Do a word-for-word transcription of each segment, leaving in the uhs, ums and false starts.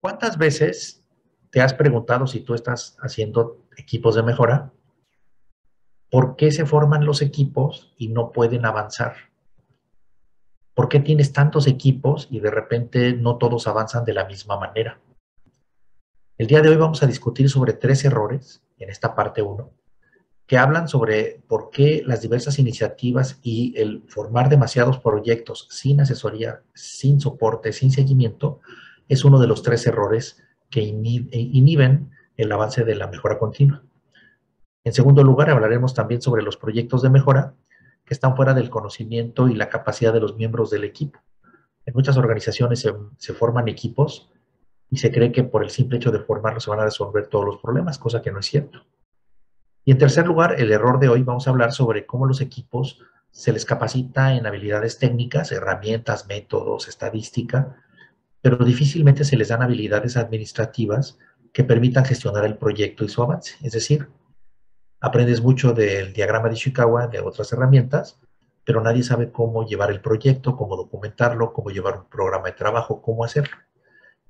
¿Cuántas veces te has preguntado, si tú estás haciendo equipos de mejora, por qué se forman los equipos y no pueden avanzar? ¿Por qué tienes tantos equipos y de repente no todos avanzan de la misma manera? El día de hoy vamos a discutir sobre tres errores, en esta parte uno, que hablan sobre por qué las diversas iniciativas y el formar demasiados proyectos sin asesoría, sin soporte, sin seguimiento, es uno de los tres errores que inhiben el avance de la mejora continua. En segundo lugar, hablaremos también sobre los proyectos de mejora que están fuera del conocimiento y la capacidad de los miembros del equipo. En muchas organizaciones se, se forman equipos y se cree que por el simple hecho de formarlos se van a resolver todos los problemas, cosa que no es cierto. Y en tercer lugar, el error de hoy, vamos a hablar sobre cómo los equipos se les capacita en habilidades técnicas, herramientas, métodos, estadística, pero difícilmente se les dan habilidades administrativas que permitan gestionar el proyecto y su avance. Es decir, aprendes mucho del diagrama de Ishikawa, de otras herramientas, pero nadie sabe cómo llevar el proyecto, cómo documentarlo, cómo llevar un programa de trabajo, cómo hacerlo.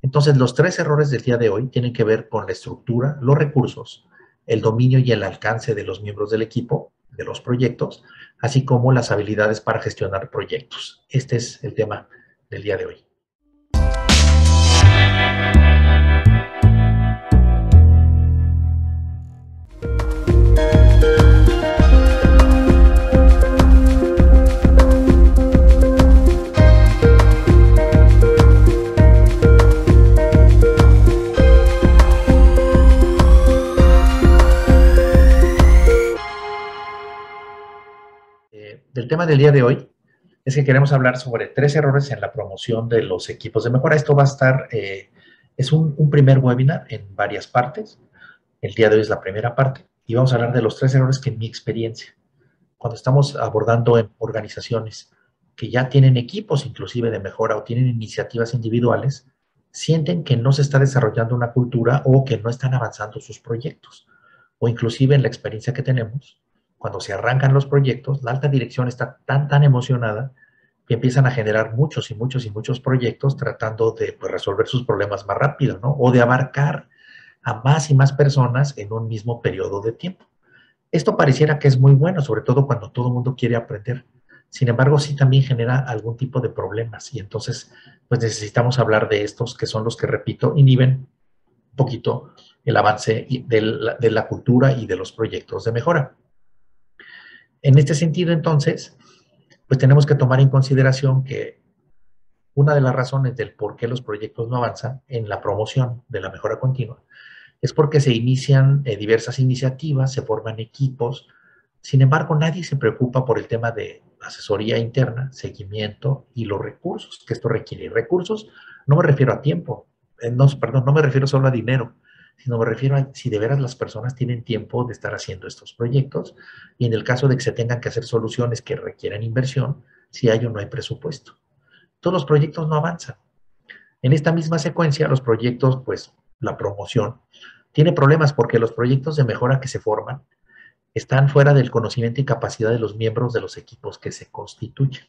Entonces, los tres errores del día de hoy tienen que ver con la estructura, los recursos, el dominio y el alcance de los miembros del equipo, de los proyectos, así como las habilidades para gestionar proyectos. Este es el tema del día de hoy. El tema del día de hoy es que queremos hablar sobre tres errores en la promoción de los equipos de mejora. Esto va a estar, eh, es un, un primer webinar en varias partes. El día de hoy es la primera parte y vamos a hablar de los tres errores que, en mi experiencia, cuando estamos abordando en organizaciones que ya tienen equipos inclusive de mejora o tienen iniciativas individuales, sienten que no se está desarrollando una cultura o que no están avanzando sus proyectos. O inclusive en la experiencia que tenemos, cuando se arrancan los proyectos, la alta dirección está tan, tan emocionada que empiezan a generar muchos y muchos y muchos proyectos tratando de, pues, resolver sus problemas más rápido, ¿no? O de abarcar a más y más personas en un mismo periodo de tiempo. Esto pareciera que es muy bueno, sobre todo cuando todo el mundo quiere aprender. Sin embargo, sí también genera algún tipo de problemas. Y entonces, pues necesitamos hablar de estos que son los que, repito, inhiben un poquito el avance de la, de la cultura y de los proyectos de mejora. En este sentido, entonces, pues tenemos que tomar en consideración que una de las razones del por qué los proyectos no avanzan en la promoción de la mejora continua es porque se inician eh, diversas iniciativas, se forman equipos. Sin embargo, nadie se preocupa por el tema de asesoría interna, seguimiento y los recursos que esto requiere. Recursos, no me refiero a tiempo, eh, no, perdón, no me refiero solo a dinero, sino me refiero a si de veras las personas tienen tiempo de estar haciendo estos proyectos y en el caso de que se tengan que hacer soluciones que requieran inversión, si hay o no hay presupuesto. Todos los proyectos no avanzan. En esta misma secuencia, los proyectos, pues la promoción, tiene problemas porque los proyectos de mejora que se forman están fuera del conocimiento y capacidad de los miembros de los equipos que se constituyen.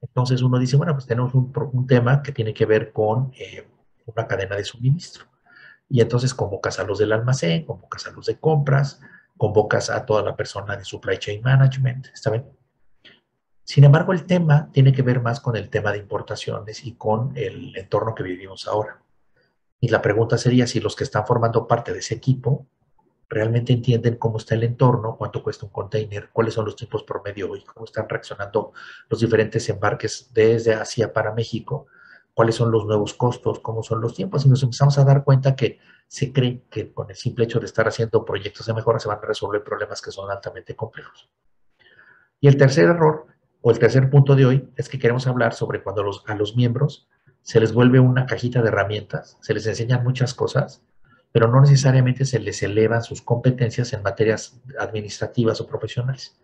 Entonces uno dice, bueno, pues tenemos un, un tema que tiene que ver con eh, una cadena de suministro. Y entonces convocas a los del almacén, convocas a los de compras, convocas a toda la persona de Supply Chain Management, ¿está bien? Sin embargo, el tema tiene que ver más con el tema de importaciones y con el entorno que vivimos ahora. Y la pregunta sería si los que están formando parte de ese equipo realmente entienden cómo está el entorno, cuánto cuesta un container, cuáles son los tiempos promedio y cómo están reaccionando los diferentes embarques desde Asia para México, cuáles son los nuevos costos, cómo son los tiempos, y nos empezamos a dar cuenta que se cree que con el simple hecho de estar haciendo proyectos de mejora se van a resolver problemas que son altamente complejos. Y el tercer error, o el tercer punto de hoy, es que queremos hablar sobre cuando los, a los miembros se les vuelve una cajita de herramientas, se les enseñan muchas cosas, pero no necesariamente se les elevan sus competencias en materias administrativas o profesionales.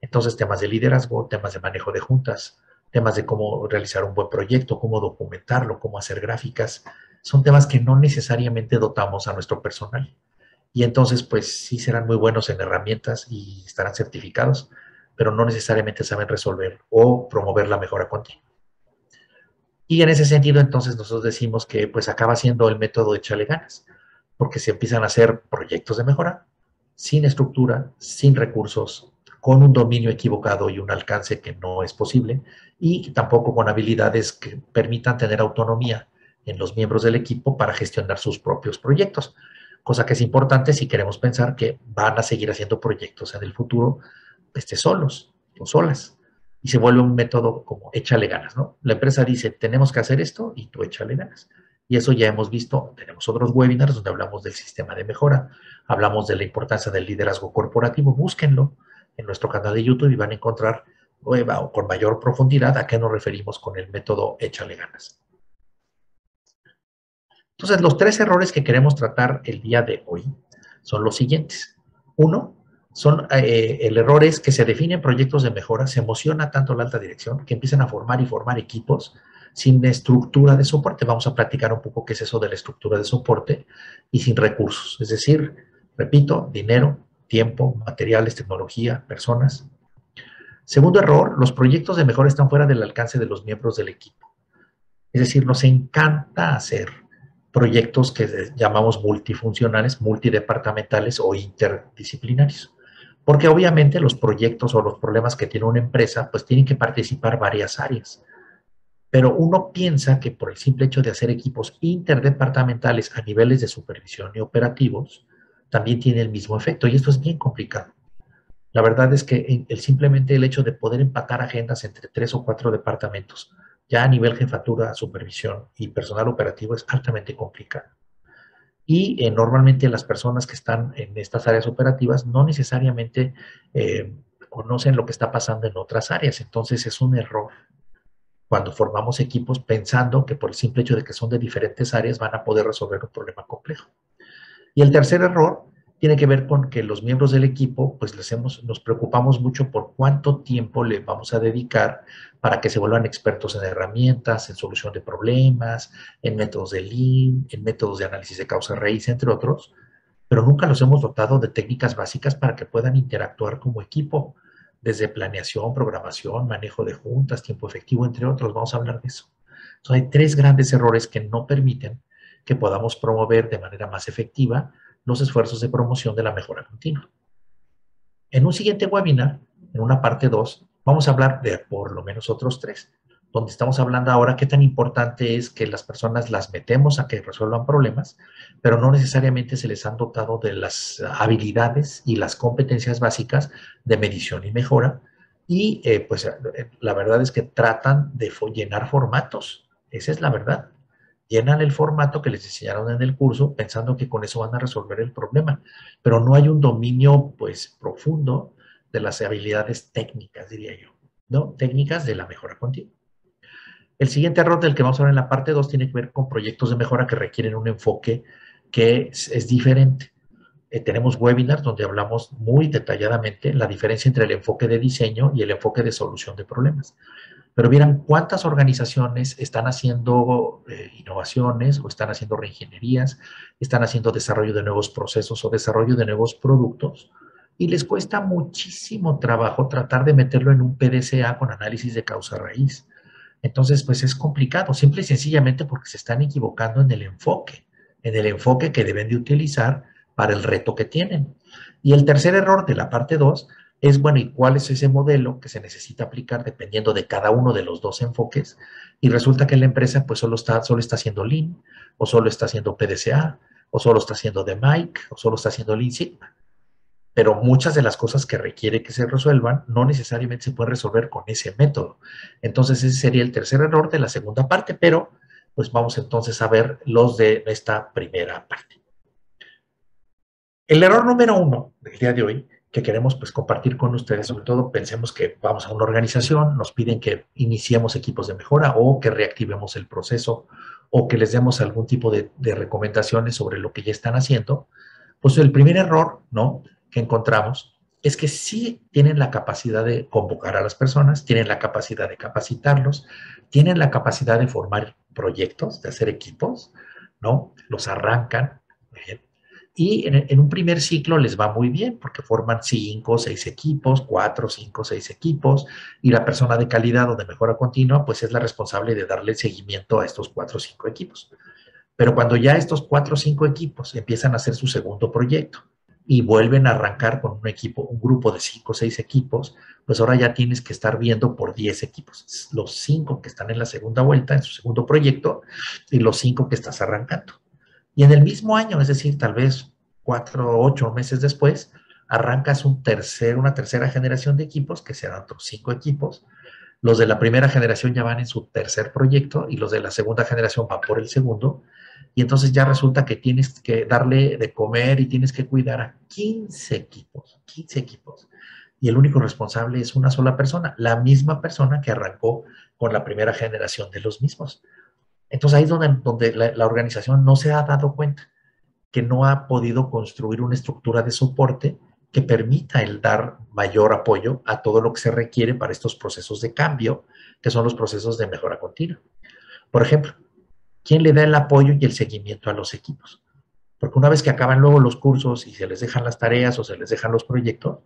Entonces, temas de liderazgo, temas de manejo de juntas, temas de cómo realizar un buen proyecto, cómo documentarlo, cómo hacer gráficas, son temas que no necesariamente dotamos a nuestro personal. Y entonces, pues sí serán muy buenos en herramientas y estarán certificados, pero no necesariamente saben resolver o promover la mejora continua. Y en ese sentido, entonces, nosotros decimos que pues acaba siendo el método de echarle ganas, porque se empiezan a hacer proyectos de mejora, sin estructura, sin recursos, con un dominio equivocado y un alcance que no es posible, y tampoco con habilidades que permitan tener autonomía en los miembros del equipo para gestionar sus propios proyectos, cosa que es importante si queremos pensar que van a seguir haciendo proyectos en el futuro este, solos o solas. Y se vuelve un método como échale ganas, ¿no? La empresa dice, tenemos que hacer esto y tú échale ganas. Y eso ya hemos visto, tenemos otros webinars donde hablamos del sistema de mejora, hablamos de la importancia del liderazgo corporativo, búsquenlo en nuestro canal de YouTube y van a encontrar nueva o con mayor profundidad a qué nos referimos con el método échale ganas. Entonces, los tres errores que queremos tratar el día de hoy son los siguientes. Uno, Son, eh, el error es que se definen proyectos de mejora, se emociona tanto la alta dirección que empiezan a formar y formar equipos sin estructura de soporte. Vamos a platicar un poco qué es eso de la estructura de soporte y sin recursos. Es decir, repito, dinero, tiempo, materiales, tecnología, personas. Segundo error, los proyectos de mejora están fuera del alcance de los miembros del equipo. Es decir, nos encanta hacer proyectos que llamamos multifuncionales, multidepartamentales o interdisciplinarios. Porque obviamente los proyectos o los problemas que tiene una empresa, pues tienen que participar varias áreas. Pero uno piensa que por el simple hecho de hacer equipos interdepartamentales a niveles de supervisión y operativos, también tiene el mismo efecto. Y esto es bien complicado. La verdad es que el, simplemente el hecho de poder empatar agendas entre tres o cuatro departamentos, ya a nivel jefatura, supervisión y personal operativo, es altamente complicado. Y eh, normalmente las personas que están en estas áreas operativas no necesariamente eh, conocen lo que está pasando en otras áreas. Entonces es un error cuando formamos equipos pensando que por el simple hecho de que son de diferentes áreas van a poder resolver un problema complejo. Y el tercer error tiene que ver con que los miembros del equipo pues les hemos, nos preocupamos mucho por cuánto tiempo le vamos a dedicar para que se vuelvan expertos en herramientas, en solución de problemas, en métodos de Lean, en métodos de análisis de causa-raíz, entre otros, pero nunca los hemos dotado de técnicas básicas para que puedan interactuar como equipo, desde planeación, programación, manejo de juntas, tiempo efectivo, entre otros. Vamos a hablar de eso. Entonces, hay tres grandes errores que no permiten que podamos promover de manera más efectiva los esfuerzos de promoción de la mejora continua. En un siguiente webinar, en una parte dos, vamos a hablar de por lo menos otros tres, donde estamos hablando ahora qué tan importante es que las personas las metemos a que resuelvan problemas, pero no necesariamente se les han dotado de las habilidades y las competencias básicas de medición y mejora, y eh, pues la verdad es que tratan de llenar formatos, esa es la verdad. Llenan el formato que les enseñaron en el curso pensando que con eso van a resolver el problema. Pero no hay un dominio, pues, profundo de las habilidades técnicas, diría yo, ¿no? Técnicas de la mejora continua. El siguiente error del que vamos a hablar en la parte dos tiene que ver con proyectos de mejora que requieren un enfoque que es, es diferente. Eh, tenemos webinars donde hablamos muy detalladamente la diferencia entre el enfoque de diseño y el enfoque de solución de problemas. Pero vieran cuántas organizaciones están haciendo eh, innovaciones o están haciendo reingenierías, están haciendo desarrollo de nuevos procesos o desarrollo de nuevos productos y les cuesta muchísimo trabajo tratar de meterlo en un P D C A con análisis de causa-raíz. Entonces, pues es complicado, simple y sencillamente porque se están equivocando en el enfoque, en el enfoque que deben de utilizar para el reto que tienen. Y el tercer error de la parte dos es, bueno, ¿y cuál es ese modelo que se necesita aplicar dependiendo de cada uno de los dos enfoques? Y resulta que la empresa pues solo está, solo está haciendo Lean, o solo está haciendo P D C A, o solo está haciendo D M I C, o solo está haciendo Lean Sigma. Pero muchas de las cosas que requiere que se resuelvan no necesariamente se pueden resolver con ese método. Entonces ese sería el tercer error de la segunda parte, pero pues vamos entonces a ver los de esta primera parte. El error número uno del día de hoy que queremos pues compartir con ustedes, sobre todo pensemos que vamos a una organización, nos piden que iniciemos equipos de mejora o que reactivemos el proceso o que les demos algún tipo de, de recomendaciones sobre lo que ya están haciendo, pues el primer error, ¿no?, que encontramos es que sí tienen la capacidad de convocar a las personas, tienen la capacidad de capacitarlos, tienen la capacidad de formar proyectos, de hacer equipos, ¿no? Los arrancan, muy bien. y en, en un primer ciclo les va muy bien porque forman cinco o seis equipos, cuatro, cinco, seis equipos, y la persona de calidad o de mejora continua pues es la responsable de darle seguimiento a estos cuatro o cinco equipos. Pero cuando ya estos cuatro o cinco equipos empiezan a hacer su segundo proyecto y vuelven a arrancar con un equipo, un grupo de cinco o seis equipos, pues ahora ya tienes que estar viendo por diez equipos, los cinco que están en la segunda vuelta, en su segundo proyecto, y los cinco que estás arrancando. Y en el mismo año, es decir, tal vez cuatro o ocho meses después, arrancas un tercer, una tercera generación de equipos, que serán otros cinco equipos. Los de la primera generación ya van en su tercer proyecto y los de la segunda generación van por el segundo. Y entonces ya resulta que tienes que darle de comer y tienes que cuidar a quince equipos, quince equipos. Y el único responsable es una sola persona, la misma persona que arrancó con la primera generación de los mismos. Entonces ahí es donde, donde la, la organización no se ha dado cuenta que no ha podido construir una estructura de soporte que permita el dar mayor apoyo a todo lo que se requiere para estos procesos de cambio, que son los procesos de mejora continua. Por ejemplo, ¿quién le da el apoyo y el seguimiento a los equipos? Porque una vez que acaban luego los cursos y se les dejan las tareas o se les dejan los proyectos,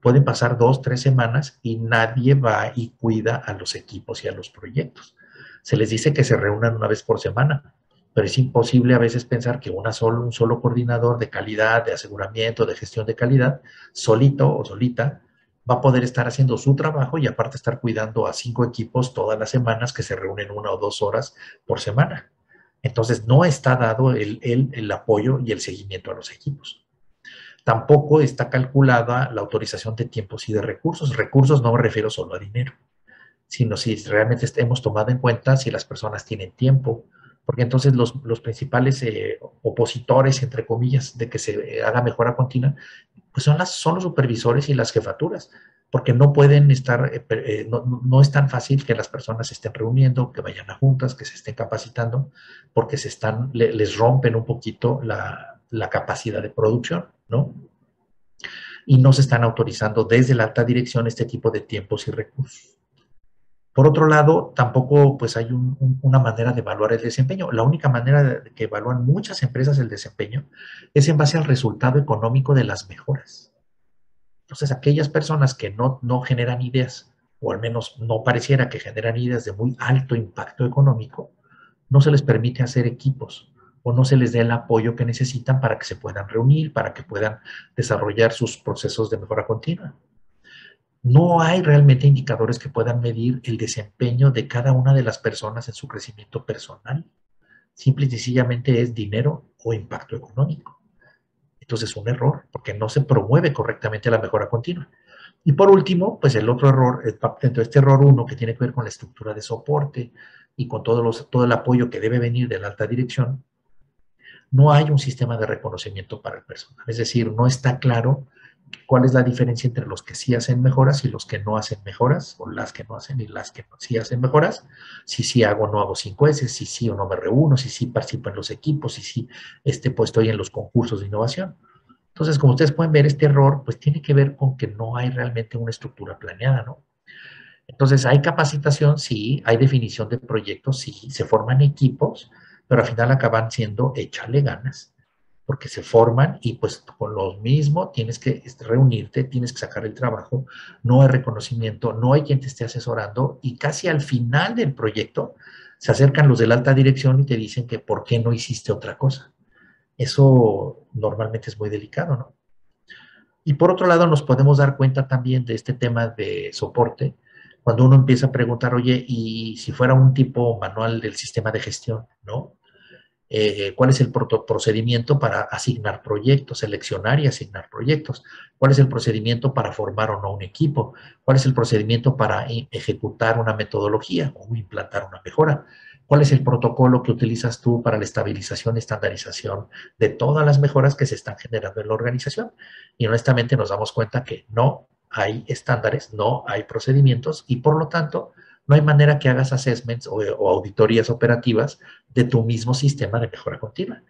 pueden pasar dos, tres semanas y nadie va y cuida a los equipos y a los proyectos. Se les dice que se reúnan una vez por semana, pero es imposible a veces pensar que una solo, un solo coordinador de calidad, de aseguramiento, de gestión de calidad, solito o solita, va a poder estar haciendo su trabajo y aparte estar cuidando a cinco equipos todas las semanas que se reúnen una o dos horas por semana. Entonces, no está dado el, el, el apoyo y el seguimiento a los equipos. Tampoco está calculada la autorización de tiempos y de recursos. Recursos no me refiero solo a dinero, sino si realmente hemos tomado en cuenta si las personas tienen tiempo, porque entonces los, los principales eh, opositores, entre comillas, de que se haga mejora continua, pues son, las, son los supervisores y las jefaturas, porque no pueden estar, eh, eh, no, no es tan fácil que las personas se estén reuniendo, que vayan a juntas, que se estén capacitando, porque se están, le, les rompen un poquito la, la capacidad de producción, ¿no? Y no se están autorizando desde la alta dirección este tipo de tiempos y recursos. Por otro lado, tampoco pues, hay un, un, una manera de evaluar el desempeño. La única manera de que evalúan muchas empresas el desempeño es en base al resultado económico de las mejoras. Entonces, aquellas personas que no, no generan ideas, o al menos no pareciera que generan ideas de muy alto impacto económico, no se les permite hacer equipos o no se les dé el apoyo que necesitan para que se puedan reunir, para que puedan desarrollar sus procesos de mejora continua. No hay realmente indicadores que puedan medir el desempeño de cada una de las personas en su crecimiento personal. Simple y sencillamente es dinero o impacto económico. Entonces es un error porque no se promueve correctamente la mejora continua. Y por último, pues el otro error, dentro de este error uno que tiene que ver con la estructura de soporte y con todos los, todo el apoyo que debe venir de la alta dirección, no hay un sistema de reconocimiento para el personal. Es decir, no está claro cuál es la diferencia entre los que sí hacen mejoras y los que no hacen mejoras, o las que no hacen y las que sí hacen mejoras, si sí hago o no hago cinco ese, si sí o no me reúno, si sí participo en los equipos, si sí este, pues, estoy en los concursos de innovación. Entonces, como ustedes pueden ver, este error pues tiene que ver con que no hay realmente una estructura planeada, ¿no? Entonces, hay capacitación, sí, hay definición de proyectos, sí, se forman equipos, pero al final acaban siendo échale ganas, porque se forman y pues con lo mismo tienes que reunirte, tienes que sacar el trabajo, no hay reconocimiento, no hay quien te esté asesorando y casi al final del proyecto se acercan los de la alta dirección y te dicen que ¿por qué no hiciste otra cosa? Eso normalmente es muy delicado, ¿no? Y por otro lado nos podemos dar cuenta también de este tema de soporte cuando uno empieza a preguntar, oye, ¿y si fuera un tipo manual del sistema de gestión, ¿no? Eh, ¿Cuál es el procedimiento para asignar proyectos, seleccionar y asignar proyectos? ¿Cuál es el procedimiento para formar o no un equipo? ¿Cuál es el procedimiento para ejecutar una metodología o implantar una mejora? ¿Cuál es el protocolo que utilizas tú para la estabilización y estandarización de todas las mejoras que se están generando en la organización? Y honestamente nos damos cuenta que no hay estándares, no hay procedimientos y por lo tanto no hay manera que hagas assessments o, o auditorías operativas de tu mismo sistema de mejora continua.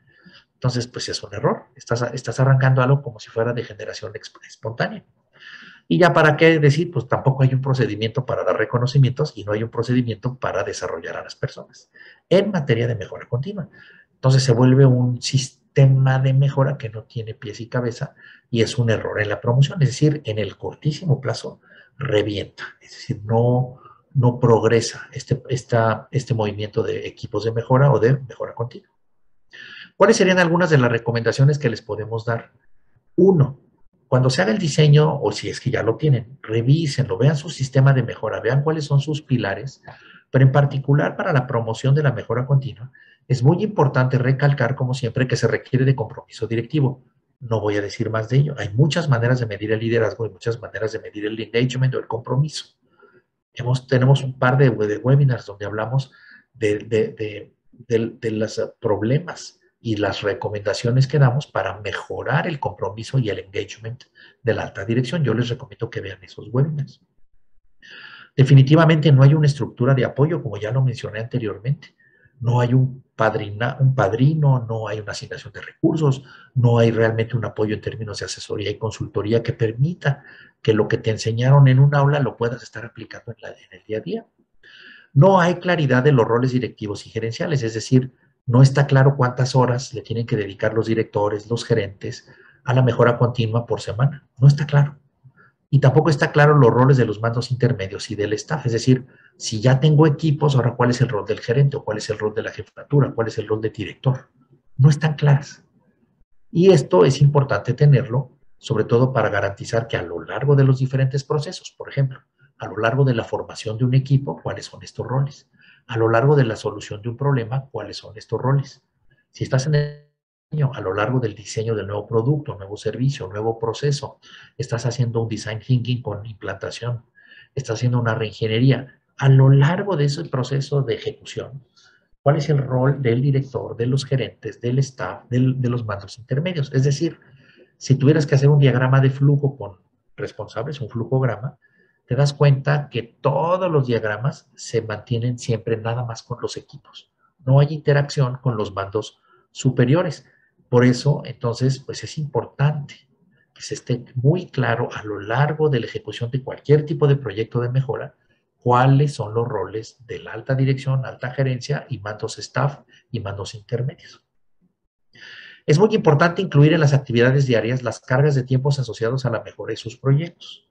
Entonces, pues es un error. Estás, estás arrancando algo como si fuera de generación espontánea. Y ya para qué decir, pues tampoco hay un procedimiento para dar reconocimientos y no hay un procedimiento para desarrollar a las personas en materia de mejora continua. Entonces se vuelve un, sistema de mejora que no tiene pies y cabeza y es un error en la promoción, es decir, en el cortísimo plazo revienta, es decir, no, no progresa este, esta, este movimiento de equipos de mejora o de mejora continua. ¿Cuáles serían algunas de las recomendaciones que les podemos dar? Uno, cuando se haga el diseño, o si es que ya lo tienen, revísenlo, vean su sistema de mejora, vean cuáles son sus pilares, pero en particular para la promoción de la mejora continua, es muy importante recalcar, como siempre, que se requiere de compromiso directivo. No voy a decir más de ello. Hay muchas maneras de medir el liderazgo y muchas maneras de medir el engagement o el compromiso. Hemos, tenemos un par de, de webinars donde hablamos de, de, de, de, de los problemas y las recomendaciones que damos para mejorar el compromiso y el engagement de la alta dirección. Yo les recomiendo que vean esos webinars. Definitivamente no hay una estructura de apoyo, como ya lo mencioné anteriormente. No hay un, padrina, un padrino, no hay una asignación de recursos, no hay realmente un apoyo en términos de asesoría y consultoría que permita que lo que te enseñaron en un aula lo puedas estar aplicando en, la, en el día a día. No hay claridad de los roles directivos y gerenciales, es decir, no está claro cuántas horas le tienen que dedicar los directores, los gerentes, a la mejora continua por semana. No está claro. Y tampoco está claro los roles de los mandos intermedios y del staff. Es decir, si ya tengo equipos, ahora ¿cuál es el rol del gerente? ¿O cuál es el rol de la jefatura? ¿Cuál es el rol del director? No están claras. Y esto es importante tenerlo, sobre todo para garantizar que a lo largo de los diferentes procesos, por ejemplo, a lo largo de la formación de un equipo, ¿cuáles son estos roles? A lo largo de la solución de un problema, ¿cuáles son estos roles? Si estás en el... a lo largo del diseño del nuevo producto, nuevo servicio, nuevo proceso, estás haciendo un design thinking con implantación, estás haciendo una reingeniería. A lo largo de ese proceso de ejecución, ¿cuál es el rol del director, de los gerentes, del staff, del, de los mandos intermedios? Es decir, si tuvieras que hacer un diagrama de flujo con responsables, un flujograma, te das cuenta que todos los diagramas se mantienen siempre nada más con los equipos. No hay interacción con los mandos superiores. Por eso, entonces, pues es importante que se esté muy claro a lo largo de la ejecución de cualquier tipo de proyecto de mejora, cuáles son los roles de la alta dirección, alta gerencia y mandos staff y mandos intermedios. Es muy importante incluir en las actividades diarias las cargas de tiempos asociados a la mejora de sus proyectos.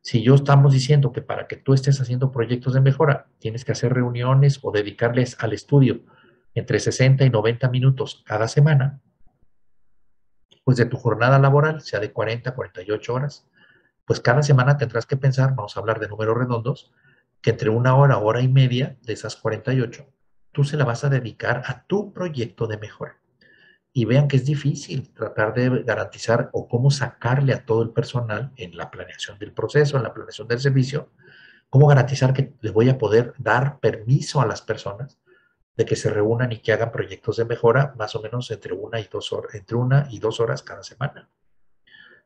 Si yo estamos diciendo que para que tú estés haciendo proyectos de mejora, tienes que hacer reuniones o dedicarles al estudio entre sesenta y noventa minutos cada semana, pues de tu jornada laboral, sea de cuarenta, cuarenta y ocho horas, pues cada semana tendrás que pensar, vamos a hablar de números redondos, que entre una hora, hora y media de esas cuarenta y ocho, tú se la vas a dedicar a tu proyecto de mejora. Y vean que es difícil tratar de garantizar o cómo sacarle a todo el personal en la planeación del proceso, en la planeación del servicio, cómo garantizar que les voy a poder dar permiso a las personas de que se reúnan y que hagan proyectos de mejora más o menos entre una y dos horas, entre una y dos horas cada semana.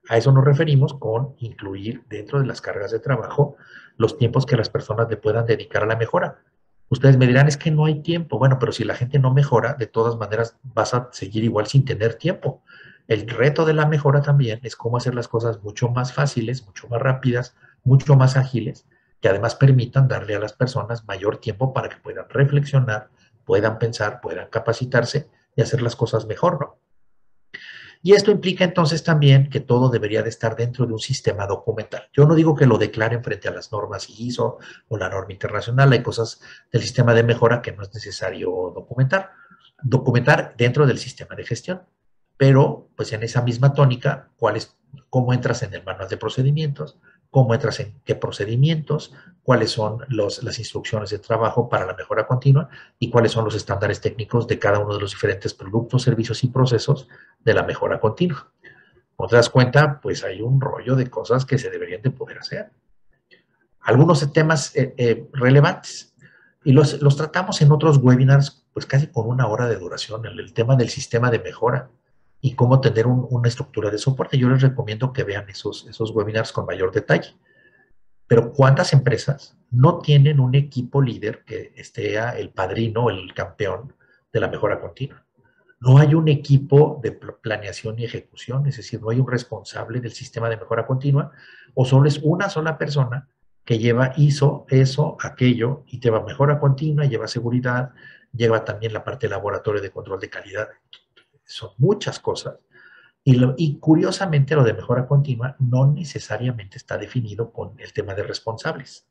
A eso nos referimos con incluir dentro de las cargas de trabajo los tiempos que las personas le puedan dedicar a la mejora. Ustedes me dirán, es que no hay tiempo. Bueno, pero si la gente no mejora, de todas maneras vas a seguir igual sin tener tiempo. El reto de la mejora también es cómo hacer las cosas mucho más fáciles, mucho más rápidas, mucho más ágiles, que además permitan darle a las personas mayor tiempo para que puedan reflexionar, puedan pensar, puedan capacitarse y hacer las cosas mejor, ¿no? Y esto implica entonces también que todo debería de estar dentro de un sistema documental. Yo no digo que lo declaren frente a las normas I S O o la norma internacional, hay cosas del sistema de mejora que no es necesario documentar. Documentar dentro del sistema de gestión, pero pues en esa misma tónica, ¿cuál es, cómo entras en el manual de procedimientos? Cómo entras en qué procedimientos, cuáles son los, las instrucciones de trabajo para la mejora continua y cuáles son los estándares técnicos de cada uno de los diferentes productos, servicios y procesos de la mejora continua. Como te das cuenta, pues hay un rollo de cosas que se deberían de poder hacer. Algunos temas eh, eh, relevantes y los, los tratamos en otros webinars pues casi con una hora de duración, el, el tema del sistema de mejora y cómo tener un, una estructura de soporte. Yo les recomiendo que vean esos, esos webinars con mayor detalle. Pero ¿cuántas empresas no tienen un equipo líder que esté el padrino, el campeón de la mejora continua? No hay un equipo de planeación y ejecución, es decir, no hay un responsable del sistema de mejora continua, o solo es una sola persona que lleva I S O, eso, aquello, y lleva mejora continua, lleva seguridad, lleva también la parte de laboratorio de control de calidad. son muchas cosas. Y, lo, y curiosamente lo de mejora continua no necesariamente está definido con el tema de responsables.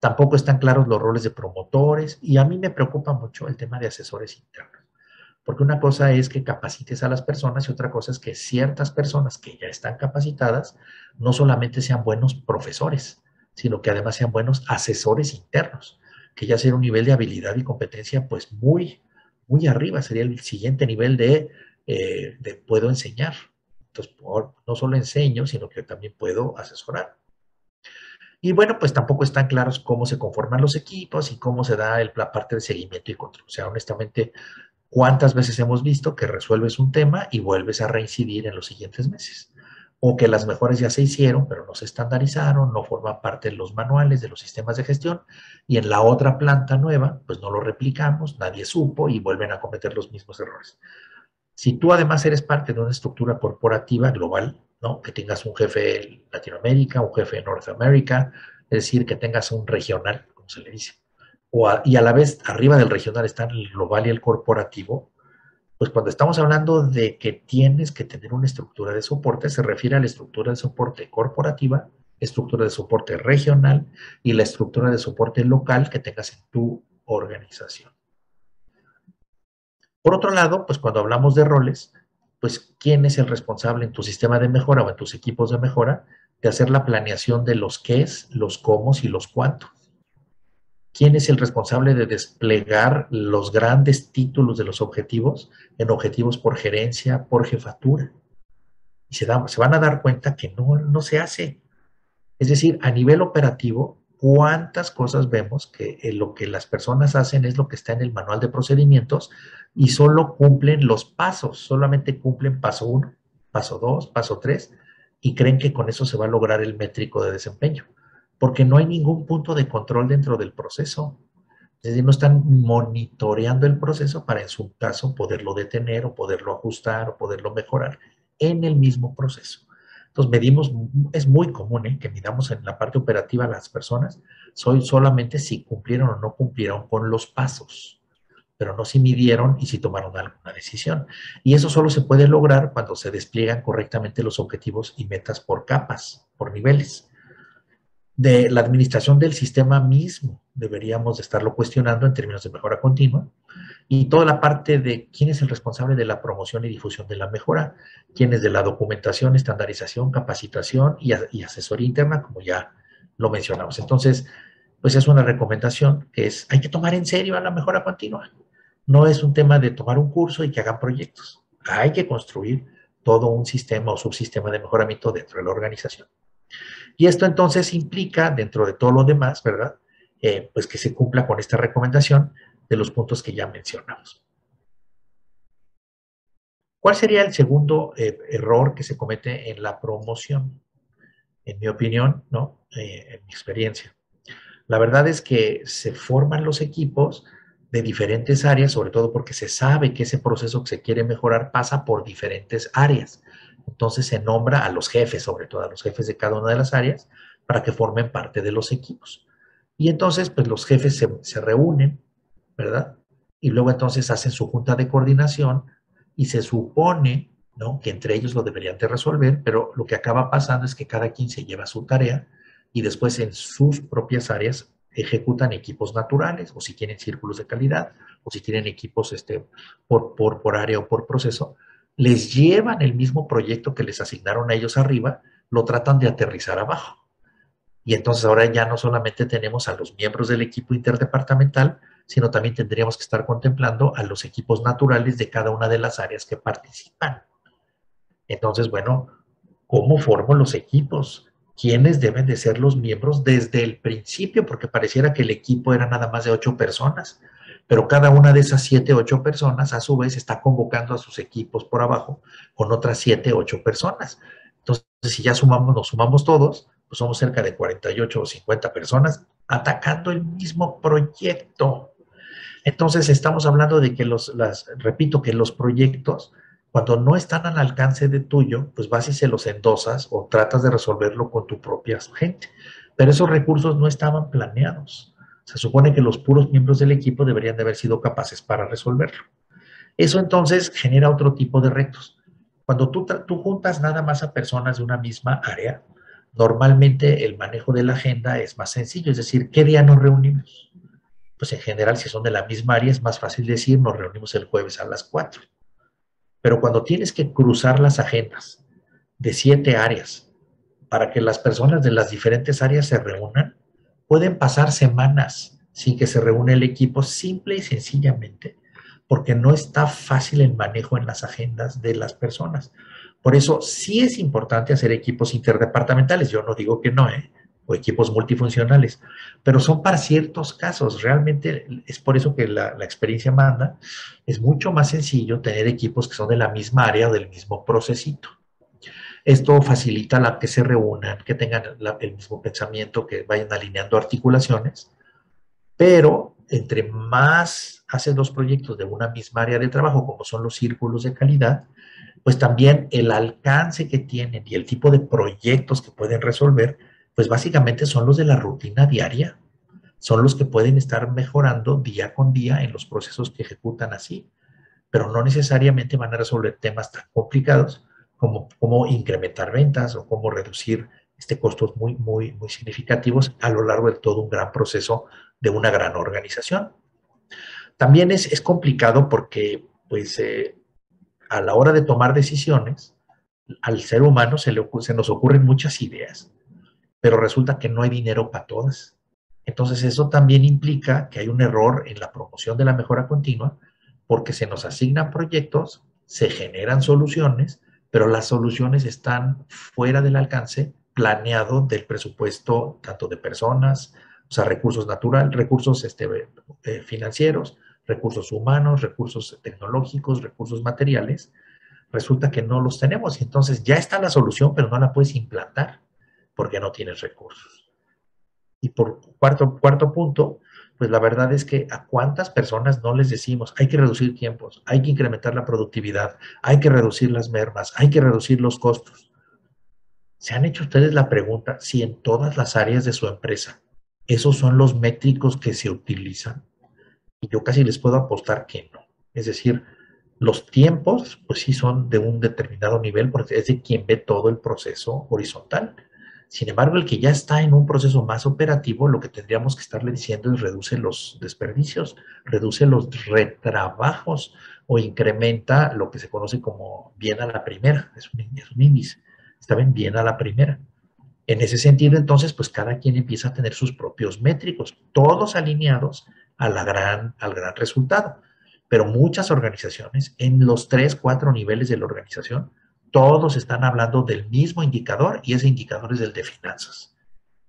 Tampoco están claros los roles de promotores y a mí me preocupa mucho el tema de asesores internos. Porque una cosa es que capacites a las personas y otra cosa es que ciertas personas que ya están capacitadas no solamente sean buenos profesores, sino que además sean buenos asesores internos, que ya sea un nivel de habilidad y competencia pues muy, muy arriba, sería el siguiente nivel de... Eh, de puedo enseñar. Entonces, por, no solo enseño, sino que también puedo asesorar. Y bueno, pues tampoco están claros cómo se conforman los equipos y cómo se da el, la parte de seguimiento y control. O sea, honestamente, ¿cuántas veces hemos visto que resuelves un tema y vuelves a reincidir en los siguientes meses? O que las mejoras ya se hicieron, pero no se estandarizaron, no forman parte de los manuales, de los sistemas de gestión, y en la otra planta nueva, pues no lo replicamos, nadie supo y vuelven a cometer los mismos errores. Si tú además eres parte de una estructura corporativa global, ¿no? Que tengas un jefe en Latinoamérica, un jefe en Norteamérica, es decir, que tengas un regional, como se le dice, o a, y a la vez arriba del regional están el global y el corporativo, pues cuando estamos hablando de que tienes que tener una estructura de soporte, se refiere a la estructura de soporte corporativa, estructura de soporte regional y la estructura de soporte local que tengas en tu organización. Por otro lado, pues cuando hablamos de roles, pues quién es el responsable en tu sistema de mejora o en tus equipos de mejora de hacer la planeación de los qués, los cómo y los cuántos. ¿Quién es el responsable de desplegar los grandes títulos de los objetivos en objetivos por gerencia, por jefatura? Y se, da, se van a dar cuenta que no, no se hace. Es decir, a nivel operativo, ¿cuántas cosas vemos que eh, lo que las personas hacen es lo que está en el manual de procedimientos y solo cumplen los pasos, solamente cumplen paso uno, paso dos, paso tres y creen que con eso se va a lograr el métrico de desempeño? Porque no hay ningún punto de control dentro del proceso. Es decir, no están monitoreando el proceso para en su caso poderlo detener o poderlo ajustar o poderlo mejorar en el mismo proceso. Entonces medimos, es muy común ¿eh? que midamos en la parte operativa a las personas soy solamente si cumplieron o no cumplieron con los pasos, pero no si midieron y si tomaron alguna decisión. Y eso solo se puede lograr cuando se despliegan correctamente los objetivos y metas por capas, por niveles. De la administración del sistema mismo deberíamos de estarlo cuestionando en términos de mejora continua. Y toda la parte de quién es el responsable de la promoción y difusión de la mejora, quién es de la documentación, estandarización, capacitación y, as y asesoría interna, como ya lo mencionamos. Entonces, pues es una recomendación que es, hay que tomar en serio a la mejora continua. No es un tema de tomar un curso y que hagan proyectos. Hay que construir todo un sistema o subsistema de mejoramiento dentro de la organización. Y esto entonces implica, dentro de todo lo demás, ¿verdad? Eh, pues que se cumpla con esta recomendación de los puntos que ya mencionamos. ¿Cuál sería el segundo eh, error que se comete en la promoción? En mi opinión, ¿no? Eh, en mi experiencia. La verdad es que se forman los equipos de diferentes áreas, sobre todo porque se sabe que ese proceso que se quiere mejorar pasa por diferentes áreas. Entonces se nombra a los jefes, sobre todo a los jefes de cada una de las áreas, para que formen parte de los equipos. Y entonces, pues los jefes se, se reúnen, ¿verdad? Y luego entonces hacen su junta de coordinación y se supone, ¿no? que entre ellos lo deberían de resolver, pero lo que acaba pasando es que cada quien se lleva su tarea y después en sus propias áreas ejecutan equipos naturales o si tienen círculos de calidad o si tienen equipos este, por, por, por área o por proceso, les llevan el mismo proyecto que les asignaron a ellos arriba, lo tratan de aterrizar abajo. Y entonces ahora ya no solamente tenemos a los miembros del equipo interdepartamental, sino también tendríamos que estar contemplando a los equipos naturales de cada una de las áreas que participan. Entonces, bueno, ¿cómo formo los equipos? ¿Quiénes deben de ser los miembros desde el principio? Porque pareciera que el equipo era nada más de ocho personas, pero cada una de esas siete, ocho personas, a su vez, está convocando a sus equipos por abajo con otras siete, ocho personas. Entonces, si ya sumamos, nos sumamos todos, pues somos cerca de cuarenta y ocho o cincuenta personas atacando el mismo proyecto. Entonces estamos hablando de que los, las, repito, que los proyectos, cuando no están al alcance de tuyo, pues vas y se los endosas o tratas de resolverlo con tu propia gente. Pero esos recursos no estaban planeados. Se supone que los puros miembros del equipo deberían de haber sido capaces para resolverlo. Eso entonces genera otro tipo de retos. Cuando tú, tú juntas nada más a personas de una misma área, normalmente el manejo de la agenda es más sencillo, es decir, ¿qué día nos reunimos? Pues en general, si son de la misma área, es más fácil decir, nos reunimos el jueves a las cuatro. Pero cuando tienes que cruzar las agendas de siete áreas para que las personas de las diferentes áreas se reúnan, pueden pasar semanas sin que se reúna el equipo, simple y sencillamente, porque no está fácil el manejo en las agendas de las personas. Por eso sí es importante hacer equipos interdepartamentales, yo no digo que no, ¿eh? O equipos multifuncionales, pero son para ciertos casos. Realmente es por eso que la, la experiencia manda, es mucho más sencillo tener equipos que son de la misma área o del mismo procesito. Esto facilita la que se reúnan, que tengan la, el mismo pensamiento, que vayan alineando articulaciones, pero entre más haces los proyectos de una misma área de trabajo, como son los círculos de calidad, pues también el alcance que tienen y el tipo de proyectos que pueden resolver, pues básicamente son los de la rutina diaria, son los que pueden estar mejorando día con día en los procesos que ejecutan así, pero no necesariamente van a resolver temas tan complicados como cómo incrementar ventas o cómo reducir este costos muy, muy, muy significativos a lo largo de todo un gran proceso de una gran organización. También es, es complicado porque, pues, eh, a la hora de tomar decisiones, al ser humano se, le ocurre, se nos ocurren muchas ideas, pero resulta que no hay dinero para todas. Entonces, eso también implica que hay un error en la promoción de la mejora continua, porque se nos asignan proyectos, se generan soluciones, pero las soluciones están fuera del alcance planeado del presupuesto, tanto de personas, o sea, recursos naturales, recursos este, eh, financieros, recursos humanos, recursos tecnológicos, recursos materiales. Resulta que no los tenemos. Entonces ya está la solución, pero no la puedes implantar porque no tienes recursos. Y por cuarto, cuarto punto, pues la verdad es que a cuántas personas no les decimos, hay que reducir tiempos, hay que incrementar la productividad, hay que reducir las mermas, hay que reducir los costos. ¿Se han hecho ustedes la pregunta si en todas las áreas de su empresa esos son los métricos que se utilizan? Y yo casi les puedo apostar que no. Es decir, los tiempos, pues sí son de un determinado nivel, porque es de quien ve todo el proceso horizontal. Sin embargo, el que ya está en un proceso más operativo, lo que tendríamos que estarle diciendo es reduce los desperdicios, reduce los retrabajos o incrementa lo que se conoce como bien a la primera, es un, es un índice. Está bien, bien a la primera. En ese sentido, entonces, pues cada quien empieza a tener sus propios métricos, todos alineados a la gran, al gran resultado. Pero muchas organizaciones, en los tres, cuatro niveles de la organización, todos están hablando del mismo indicador y ese indicador es el de finanzas.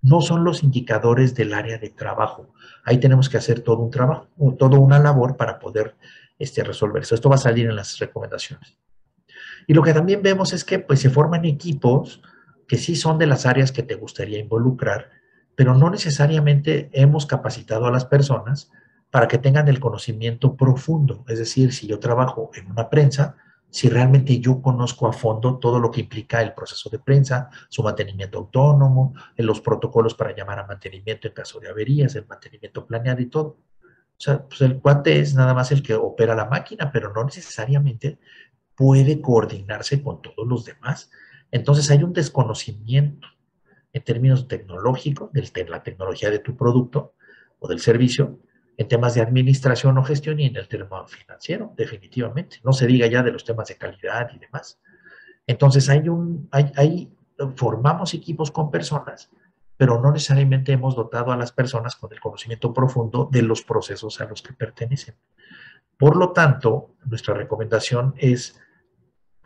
No son los indicadores del área de trabajo. Ahí tenemos que hacer todo un trabajo, toda una labor para poder este, resolver eso. Esto va a salir en las recomendaciones. Y lo que también vemos es que pues, se forman equipos que sí son de las áreas que te gustaría involucrar, pero no necesariamente hemos capacitado a las personas para que tengan el conocimiento profundo. Es decir, si yo trabajo en una prensa, si realmente yo conozco a fondo todo lo que implica el proceso de prensa, su mantenimiento autónomo, los protocolos para llamar a mantenimiento en caso de averías, el mantenimiento planeado y todo. O sea, pues el cuate es nada más el que opera la máquina, pero no necesariamente puede coordinarse con todos los demás. Entonces hay un desconocimiento en términos tecnológicos, de la tecnología de tu producto o del servicio, en temas de administración o gestión y en el tema financiero, definitivamente. No se diga ya de los temas de calidad y demás. Entonces hay un, hay, hay, formamos equipos con personas, pero no necesariamente hemos dotado a las personas con el conocimiento profundo de los procesos a los que pertenecen. Por lo tanto, nuestra recomendación es: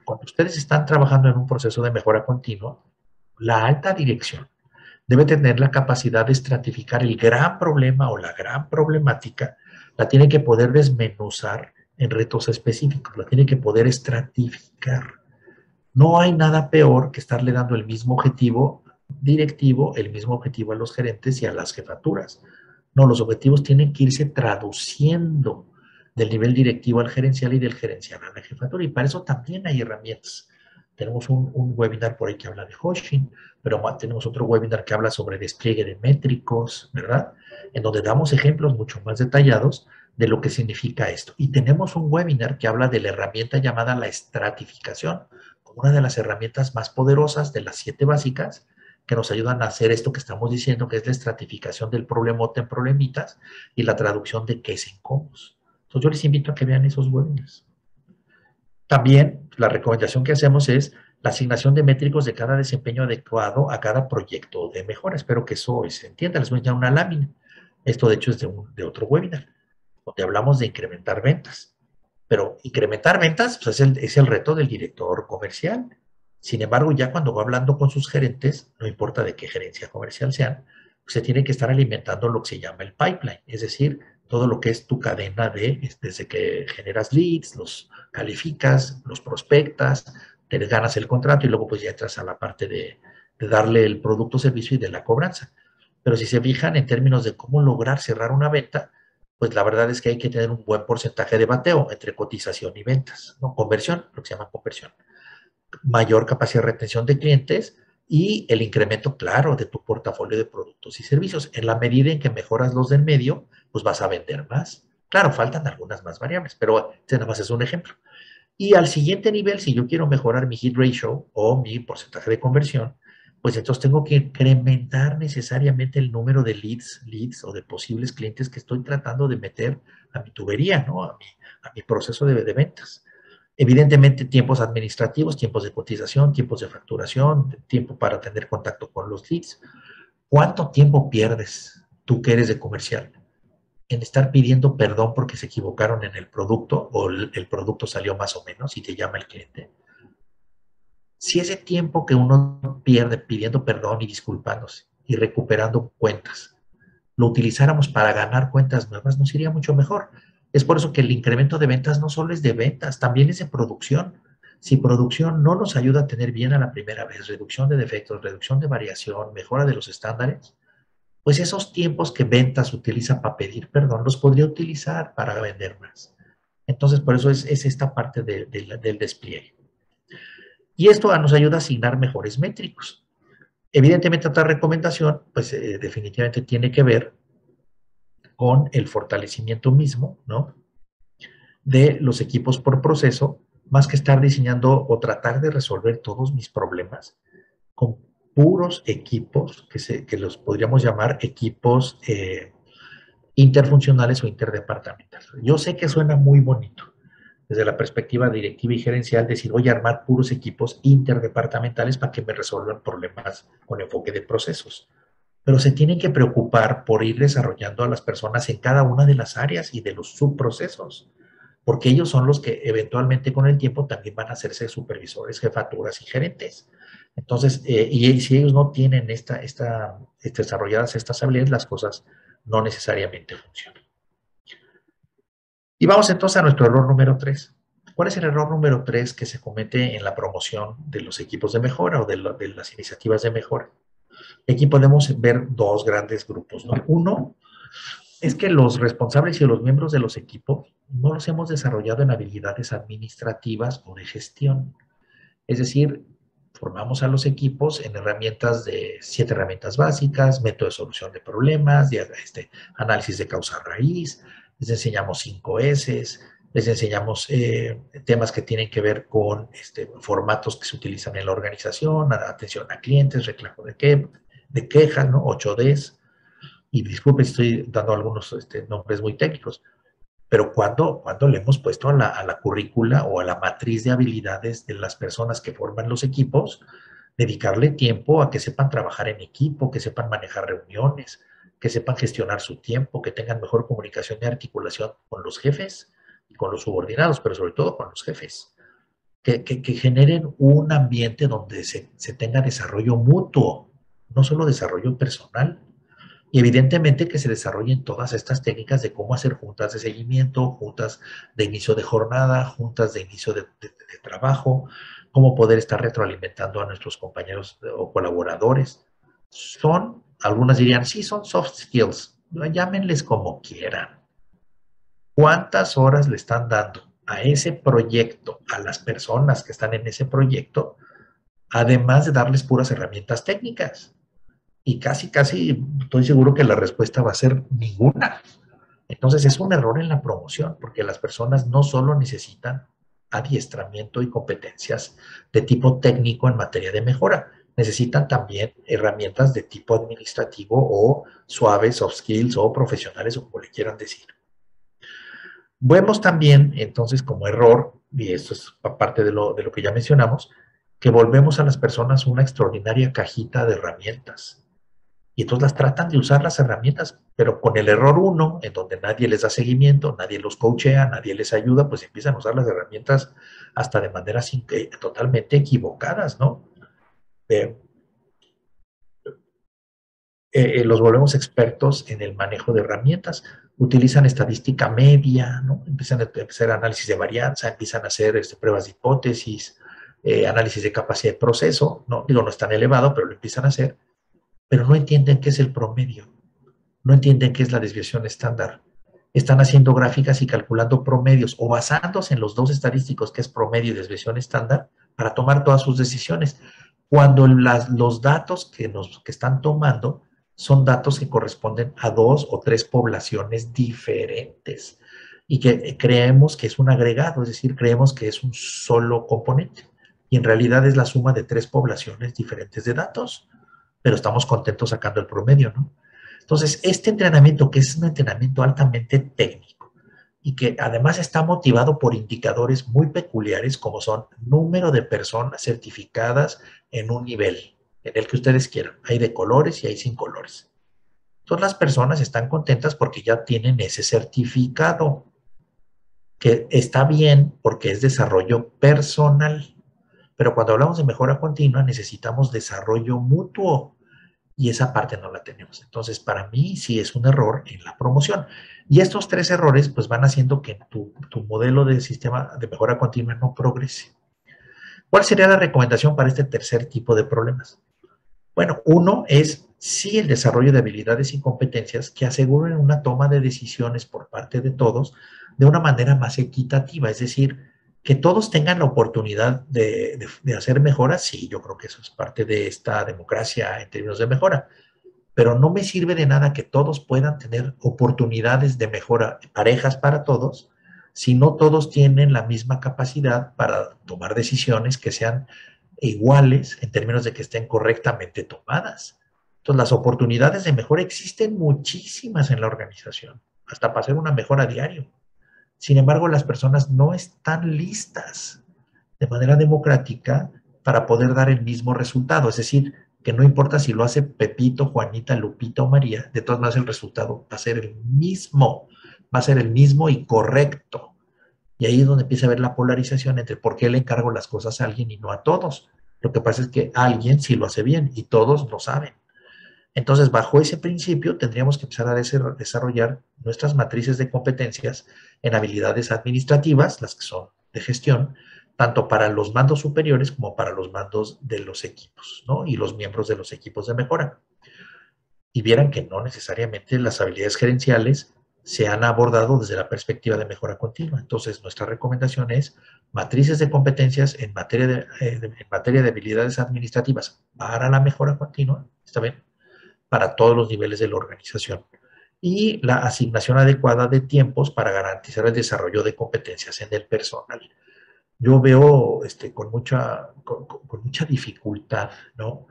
cuando ustedes están trabajando en un proceso de mejora continua, la alta dirección debe tener la capacidad de estratificar el gran problema o la gran problemática, la tiene que poder desmenuzar en retos específicos, la tiene que poder estratificar. No hay nada peor que estarle dando el mismo objetivo directivo, el mismo objetivo a los gerentes y a las jefaturas. No, los objetivos tienen que irse traduciendo del nivel directivo al gerencial y del gerencial a la jefatura. Y para eso también hay herramientas. Tenemos un, un webinar por ahí que habla de Hoshin, pero tenemos otro webinar que habla sobre despliegue de métricos, ¿verdad? En donde damos ejemplos mucho más detallados de lo que significa esto. Y tenemos un webinar que habla de la herramienta llamada la estratificación, como una de las herramientas más poderosas de las siete básicas que nos ayudan a hacer esto que estamos diciendo, que es la estratificación del problemote en problemitas y la traducción de qué es en cómo. Entonces yo les invito a que vean esos webinars. También la recomendación que hacemos es la asignación de métricos de cada desempeño adecuado a cada proyecto de mejora. Espero que eso se entienda. Les voy a enseñar una lámina. Esto de hecho es de, un, de otro webinar, donde hablamos de incrementar ventas. Pero incrementar ventas pues, es, el, es el reto del director comercial. Sin embargo, ya cuando va hablando con sus gerentes, no importa de qué gerencia comercial sean, pues, se tiene que estar alimentando lo que se llama el pipeline, es decir, todo lo que es tu cadena de, desde que generas leads, los calificas, los prospectas, te ganas el contrato y luego pues ya entras a la parte de, de darle el producto, servicio y de la cobranza. Pero si se fijan en términos de cómo lograr cerrar una venta, pues la verdad es que hay que tener un buen porcentaje de bateo entre cotización y ventas, ¿no? Conversión, lo que se llama conversión. Mayor capacidad de retención de clientes y el incremento, claro, de tu portafolio de productos y servicios. En la medida en que mejoras los del medio, pues vas a vender más. Claro, faltan algunas más variables, pero este nada más es un ejemplo. Y al siguiente nivel, si yo quiero mejorar mi hit ratio o mi porcentaje de conversión, pues entonces tengo que incrementar necesariamente el número de leads, leads o de posibles clientes que estoy tratando de meter a mi tubería, ¿no? A mi, a mi proceso de, de ventas. Evidentemente, tiempos administrativos, tiempos de cotización, tiempos de facturación, tiempo para tener contacto con los leads. ¿Cuánto tiempo pierdes tú que eres de comercial en estar pidiendo perdón porque se equivocaron en el producto o el, el producto salió más o menos y te llama el cliente? Si ese tiempo que uno pierde pidiendo perdón y disculpándose y recuperando cuentas, lo utilizáramos para ganar cuentas nuevas, nos iría mucho mejor. Es por eso que el incremento de ventas no solo es de ventas, también es de producción. Si producción no nos ayuda a tener bien a la primera vez, reducción de defectos, reducción de variación, mejora de los estándares, pues esos tiempos que ventas utiliza para pedir perdón, los podría utilizar para vender más. Entonces, por eso es, es esta parte de, de la, del despliegue. Y esto nos ayuda a asignar mejores métricos. Evidentemente, otra recomendación, pues eh, definitivamente tiene que ver con el fortalecimiento mismo, ¿no? De los equipos por proceso, más que estar diseñando o tratar de resolver todos mis problemas con puros equipos, que, se, que los podríamos llamar equipos eh, interfuncionales o interdepartamentales. Yo sé que suena muy bonito. Desde la perspectiva directiva y gerencial, decir, voy a armar puros equipos interdepartamentales para que me resuelvan problemas con enfoque de procesos. Pero se tienen que preocupar por ir desarrollando a las personas en cada una de las áreas y de los subprocesos, porque ellos son los que eventualmente con el tiempo también van a hacerse supervisores, jefaturas y gerentes. Entonces, eh, y si ellos no tienen esta, esta, esta, desarrolladas estas habilidades, las cosas no necesariamente funcionan. Y vamos entonces a nuestro error número tres. ¿Cuál es el error número tres que se comete en la promoción de los equipos de mejora o de, lo, de las iniciativas de mejora? Aquí podemos ver dos grandes grupos, ¿no? Uno es que los responsables y los miembros de los equipos no los hemos desarrollado en habilidades administrativas o de gestión. Es decir, formamos a los equipos en herramientas de siete herramientas básicas, método de solución de problemas, de, este, análisis de causa raíz. Les enseñamos cinco ese, les enseñamos eh, temas que tienen que ver con este, formatos que se utilizan en la organización, atención a clientes, reclamo de, que, de quejas, ¿no? ocho des. Y disculpen, estoy dando algunos este, nombres muy técnicos, pero ¿cuándo, cuándo le hemos puesto a la, a la currícula o a la matriz de habilidades de las personas que forman los equipos, dedicarle tiempo a que sepan trabajar en equipo, que sepan manejar reuniones, que sepan gestionar su tiempo, que tengan mejor comunicación y articulación con los jefes y con los subordinados, pero sobre todo con los jefes, que, que, que generen un ambiente donde se, se tenga desarrollo mutuo, no solo desarrollo personal, y evidentemente que se desarrollen todas estas técnicas de cómo hacer juntas de seguimiento, juntas de inicio de jornada, juntas de inicio de, de, de trabajo, cómo poder estar retroalimentando a nuestros compañeros o colaboradores. Son Algunas dirían, sí, son soft skills, llámenles como quieran. ¿Cuántas horas le están dando a ese proyecto, a las personas que están en ese proyecto, además de darles puras herramientas técnicas? Y casi, casi estoy seguro que la respuesta va a ser ninguna. Entonces es un error en la promoción, porque las personas no solo necesitan adiestramiento y competencias de tipo técnico en materia de mejora, necesitan también herramientas de tipo administrativo o suaves, soft skills o profesionales o como le quieran decir. Vemos también, entonces, como error, y esto es parte de lo, de lo que ya mencionamos, que volvemos a las personas una extraordinaria cajita de herramientas. Y entonces las tratan de usar las herramientas, pero con el error uno, en donde nadie les da seguimiento, nadie los coachea, nadie les ayuda, pues empiezan a usar las herramientas hasta de maneras totalmente equivocadas, ¿no? Eh, eh, los volvemos expertos en el manejo de herramientas, utilizan estadística media, ¿no? Empiezan a hacer análisis de varianza, empiezan a hacer este, pruebas de hipótesis, eh, análisis de capacidad de proceso, ¿no? Digo, no es tan elevado, pero lo empiezan a hacer, pero no entienden qué es el promedio, no entienden qué es la desviación estándar. Están haciendo gráficas y calculando promedios o basándose en los dos estadísticos que es promedio y desviación estándar para tomar todas sus decisiones. Cuando las, los datos que, nos, que están tomando son datos que corresponden a dos o tres poblaciones diferentes y que creemos que es un agregado, es decir, creemos que es un solo componente y en realidad es la suma de tres poblaciones diferentes de datos, pero estamos contentos sacando el promedio, ¿no? Entonces, este entrenamiento, que es un entrenamiento altamente técnico y que además está motivado por indicadores muy peculiares como son número de personas certificadas en un nivel, en el que ustedes quieran. Hay de colores y hay sin colores. Entonces las personas están contentas porque ya tienen ese certificado, que está bien porque es desarrollo personal. Pero cuando hablamos de mejora continua necesitamos desarrollo mutuo y esa parte no la tenemos. Entonces para mí sí es un error en la promoción. Y estos tres errores pues van haciendo que tu, tu modelo de sistema de mejora continua no progrese. ¿Cuál sería la recomendación para este tercer tipo de problemas? Bueno, uno es sí el desarrollo de habilidades y competencias que aseguren una toma de decisiones por parte de todos de una manera más equitativa, es decir, que todos tengan la oportunidad de, de, de hacer mejoras. Sí, yo creo que eso es parte de esta democracia en términos de mejora, pero no me sirve de nada que todos puedan tener oportunidades de mejora, parejas para todos, si no todos tienen la misma capacidad para tomar decisiones que sean iguales en términos de que estén correctamente tomadas. Entonces, las oportunidades de mejora existen muchísimas en la organización, hasta para hacer una mejora diaria. Sin embargo, las personas no están listas de manera democrática para poder dar el mismo resultado. Es decir, que no importa si lo hace Pepito, Juanita, Lupita o María, de todas maneras el resultado va a ser el mismo. Va a ser el mismo y correcto. Y ahí es donde empieza a ver la polarización entre por qué le encargo las cosas a alguien y no a todos. Lo que pasa es que alguien sí lo hace bien y todos lo saben. Entonces, bajo ese principio, tendríamos que empezar a desarrollar nuestras matrices de competencias en habilidades administrativas, las que son de gestión, tanto para los mandos superiores como para los mandos de los equipos, ¿no? Y los miembros de los equipos de mejora. Y vieran que no necesariamente las habilidades gerenciales se han abordado desde la perspectiva de mejora continua. Entonces, nuestra recomendación es matrices de competencias en materia de, en materia de habilidades administrativas para la mejora continua, ¿está bien? Para todos los niveles de la organización. Y la asignación adecuada de tiempos para garantizar el desarrollo de competencias en el personal. Yo veo este, con, mucha, con, con mucha dificultad, ¿no?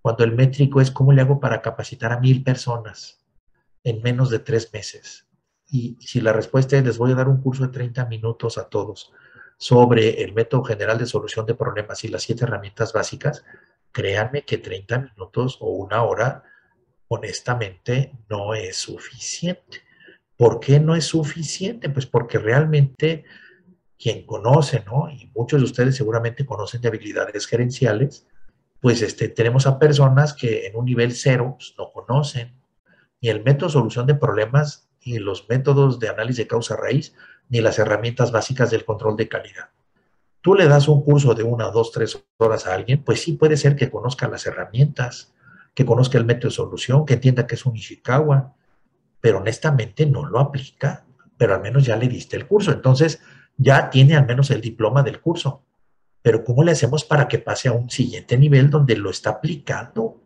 Cuando el métrico es cómo le hago para capacitar a mil personas en menos de tres meses. Y si la respuesta es, les voy a dar un curso de treinta minutos a todos sobre el método general de solución de problemas y las siete herramientas básicas, créanme que treinta minutos o una hora, honestamente, no es suficiente. ¿Por qué no es suficiente? Pues porque realmente quien conoce, ¿no? Y muchos de ustedes seguramente conocen de habilidades gerenciales, pues este, tenemos a personas que en un nivel cero pues, no conocen ni el método de solución de problemas, ni los métodos de análisis de causa-raíz, ni las herramientas básicas del control de calidad. Tú le das un curso de una, dos, tres horas a alguien, pues sí puede ser que conozca las herramientas, que conozca el método de solución, que entienda que es un Ishikawa, pero honestamente no lo aplica, pero al menos ya le diste el curso. Entonces ya tiene al menos el diploma del curso. Pero ¿cómo le hacemos para que pase a un siguiente nivel donde lo está aplicando?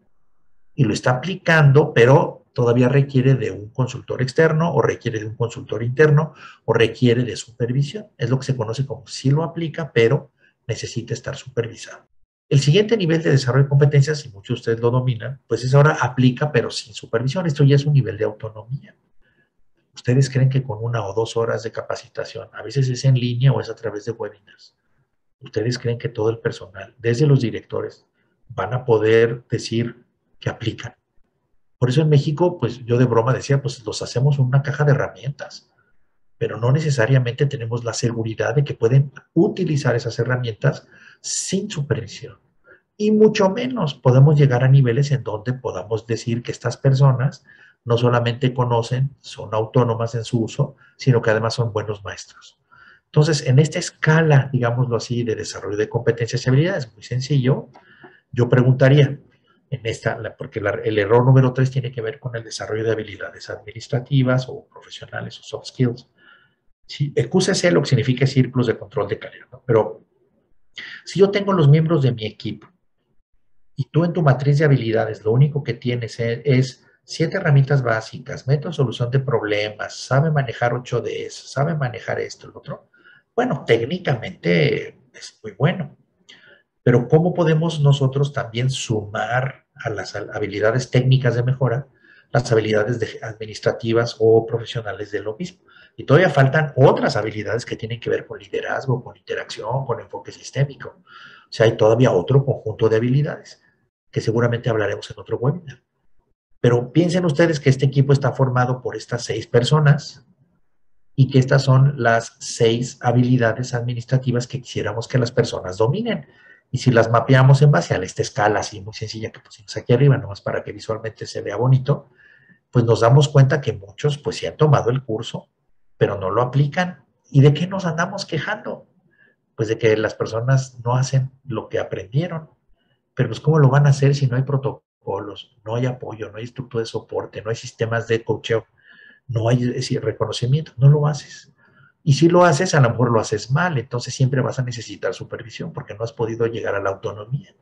Y lo está aplicando, pero todavía requiere de un consultor externo o requiere de un consultor interno o requiere de supervisión. Es lo que se conoce como sí lo aplica, pero necesita estar supervisado. El siguiente nivel de desarrollo de competencias, si muchos de ustedes lo dominan, pues es ahora aplica pero sin supervisión. Esto ya es un nivel de autonomía. Ustedes creen que con una o dos horas de capacitación, a veces es en línea o es a través de webinars, ustedes creen que todo el personal, desde los directores, van a poder decir que aplican. Por eso en México, pues yo de broma decía, pues los hacemos una caja de herramientas, pero no necesariamente tenemos la seguridad de que pueden utilizar esas herramientas sin supervisión. Y mucho menos podemos llegar a niveles en donde podamos decir que estas personas no solamente conocen, son autónomas en su uso, sino que además son buenos maestros. Entonces, en esta escala, digámoslo así, de desarrollo de competencias y habilidades, muy sencillo, yo preguntaría, en esta, porque la, el error número tres tiene que ver con el desarrollo de habilidades administrativas o profesionales o soft skills. Sí, el Q C C lo que significa es círculos de control de calidad, ¿no? Pero si yo tengo los miembros de mi equipo y tú en tu matriz de habilidades lo único que tienes es, es siete herramientas básicas, método de solución de problemas, sabe manejar ocho D, sabe manejar esto, el otro, bueno, técnicamente es muy bueno. Pero ¿cómo podemos nosotros también sumar a las habilidades técnicas de mejora las habilidades de administrativas o profesionales de lo mismo? Y todavía faltan otras habilidades que tienen que ver con liderazgo, con interacción, con enfoque sistémico. O sea, hay todavía otro conjunto de habilidades que seguramente hablaremos en otro webinar. Pero piensen ustedes que este equipo está formado por estas seis personas y que estas son las seis habilidades administrativas que quisiéramos que las personas dominen. Y si las mapeamos en base a esta escala, así muy sencilla que pusimos aquí arriba, nomás para que visualmente se vea bonito, pues nos damos cuenta que muchos pues sí han tomado el curso, pero no lo aplican. ¿Y de qué nos andamos quejando? Pues de que las personas no hacen lo que aprendieron. Pero pues ¿cómo lo van a hacer si no hay protocolos, no hay apoyo, no hay estructura de soporte, no hay sistemas de coaching, no hay, es decir, reconocimiento? No lo haces. Y si lo haces, a lo mejor lo haces mal, entonces siempre vas a necesitar supervisión porque no has podido llegar a la autonomía.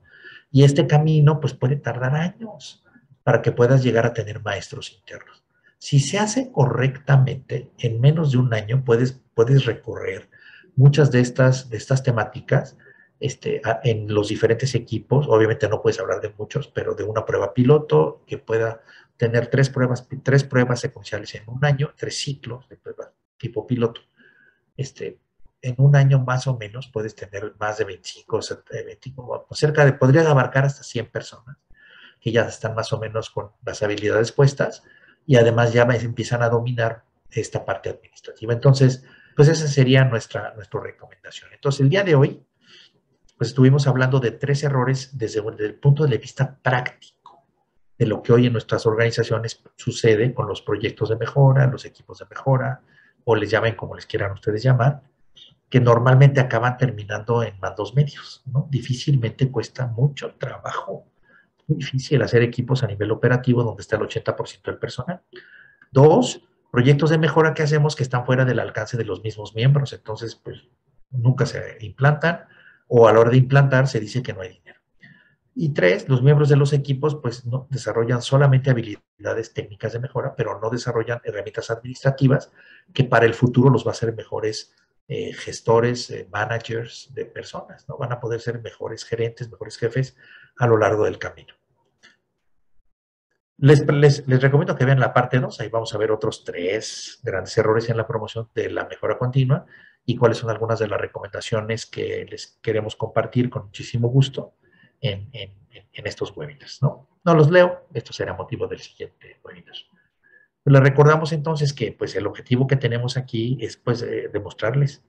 Y este camino pues puede tardar años para que puedas llegar a tener maestros internos. Si se hace correctamente, en menos de un año puedes, puedes recorrer muchas de estas, de estas temáticas este, en los diferentes equipos. Obviamente no puedes hablar de muchos, pero de una prueba piloto que pueda tener tres pruebas, tres pruebas secuenciales en un año, tres ciclos de pruebas tipo piloto. Este, en un año más o menos puedes tener más de veinticinco, cerca de, podrías abarcar hasta cien personas que ya están más o menos con las habilidades puestas y además ya empiezan a dominar esta parte administrativa. Entonces, pues esa sería nuestra, nuestra recomendación. Entonces, el día de hoy, pues estuvimos hablando de tres errores desde, desde el punto de vista práctico de lo que hoy en nuestras organizaciones sucede con los proyectos de mejora, los equipos de mejora, o les llamen como les quieran ustedes llamar, que normalmente acaban terminando en mandos medios, ¿no? Difícilmente cuesta mucho trabajo. Es muy difícil hacer equipos a nivel operativo donde está el ochenta por ciento del personal. Dos, proyectos de mejora que hacemos que están fuera del alcance de los mismos miembros, entonces pues nunca se implantan, o a la hora de implantar se dice que no hay dinero. Y tres, los miembros de los equipos pues no desarrollan solamente habilidades técnicas de mejora, pero no desarrollan herramientas administrativas que para el futuro los va a hacer mejores eh, gestores, eh, managers de personas, ¿no? Van a poder ser mejores gerentes, mejores jefes a lo largo del camino. Les, les, les recomiendo que vean la parte dos, ahí vamos a ver otros tres grandes errores en la promoción de la mejora continua y cuáles son algunas de las recomendaciones que les queremos compartir con muchísimo gusto. En, en, en estos webinars, ¿no? No los leo, esto será motivo del siguiente webinar. Les recordamos entonces que pues, el objetivo que tenemos aquí es pues, eh, demostrarles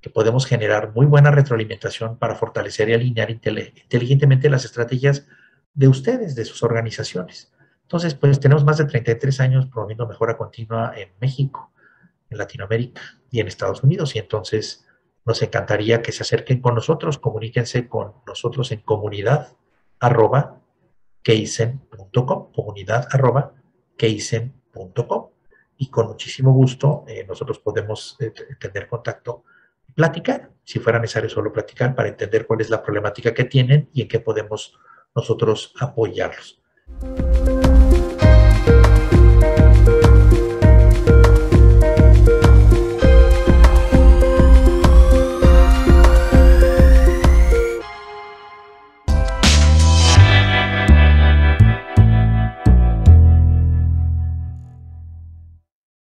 que podemos generar muy buena retroalimentación para fortalecer y alinear inteligentemente las estrategias de ustedes, de sus organizaciones. Entonces, pues tenemos más de treinta y tres años promoviendo mejora continua en México, en Latinoamérica y en Estados Unidos, y entonces nos encantaría que se acerquen con nosotros, comuníquense con nosotros en comunidad arroba keisen punto com, comunidad arroba keisen punto com, y con muchísimo gusto eh, nosotros podemos eh, tener contacto y platicar, si fuera necesario solo platicar, para entender cuál es la problemática que tienen y en qué podemos nosotros apoyarlos.